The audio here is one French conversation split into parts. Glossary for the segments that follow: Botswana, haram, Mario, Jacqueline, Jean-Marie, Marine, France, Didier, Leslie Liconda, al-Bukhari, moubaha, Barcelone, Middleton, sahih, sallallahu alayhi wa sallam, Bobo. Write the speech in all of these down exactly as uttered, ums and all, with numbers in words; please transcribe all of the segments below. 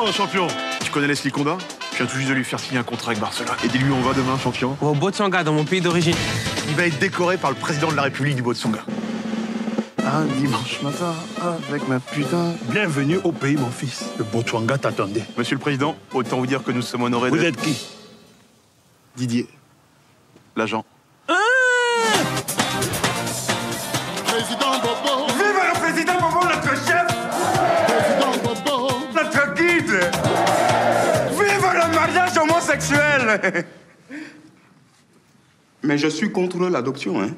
Bravo, champion. Tu connais Leslie Liconda? Je viens tout juste de lui faire signer un contrat avec Barcelone. Et dis-lui, on va demain, champion. Au Botswana, dans mon pays d'origine. Il va être décoré par le président de la République du Botswana. Un dimanche matin, avec ma putain... Bienvenue au pays, mon fils. Le Botswana t'attendait. Monsieur le Président, autant vous dire que nous sommes honorés de... Vous êtes qui? Didier, l'agent. Ah, Président Bobo. Vive le Président Bobo, notre chef. Président Bobo. Notre guide. Vive le mariage homosexuel. Mais je suis contre l'adoption, hein.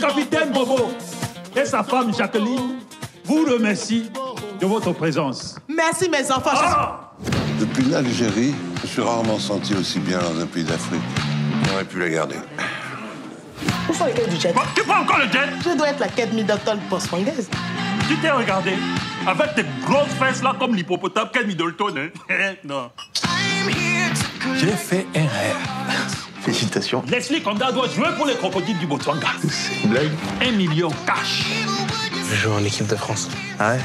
Capitaine Bobo et sa femme Jacqueline vous remercie de votre présence. Merci mes enfants. Ah, depuis l'Algérie, je suis rarement senti aussi bien dans un pays d'Afrique. On aurait pu la garder. Où sont les quêtes du jet? Bah, tu prends encore le jet? Je dois être la quête Middleton botswanaise. Tu t'es regardé avec tes grosses fesses là comme l'hippopotame quête Middleton, hein? Non. J'ai fait un rêve. Félicitations. Leslie Liconda doit jouer pour les crocodiles du Botswana. C'est une blague. Un million cash. Je joue en équipe de France. Ah ouais?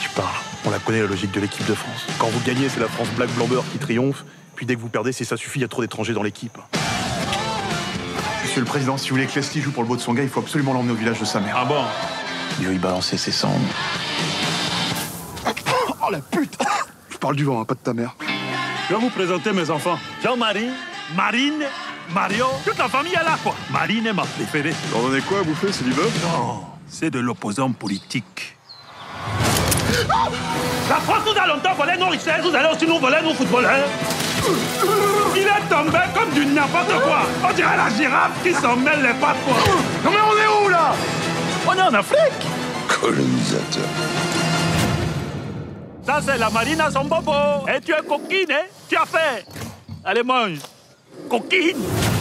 Tu parles. On la connaît, la logique de l'équipe de France. Quand vous gagnez, c'est la France Black Blamber qui triomphe. Puis dès que vous perdez, c'est ça suffit, il y a trop d'étrangers dans l'équipe. Monsieur le Président, si vous voulez que Leslie joue pour le Botswana, il faut absolument l'emmener au village de sa mère. Ah bon? Il veut y balancer ses cendres. Oh la pute! Je parle du vent, hein, pas de ta mère. Je vais vous présenter mes enfants. Jean-Marie, Marine, Mario, toute la famille est là, quoi. Marine est ma préférée. Vous en donnez quoi à bouffer, c'est du bœuf? Non, c'est de l'opposant politique. Ah, la France nous a longtemps volé nos richesses, vous allez aussi nous voler nos footballeurs. Il est tombé comme du n'importe quoi. On dirait la girafe qui s'en mêle les pattes, quoi. Non mais on est où, là? On est en Afrique. Colonisateur. Ça, c'est la Marine à son bobo. Et tu es coquine, hein? Tu as fait. Allez, mange. Coquine.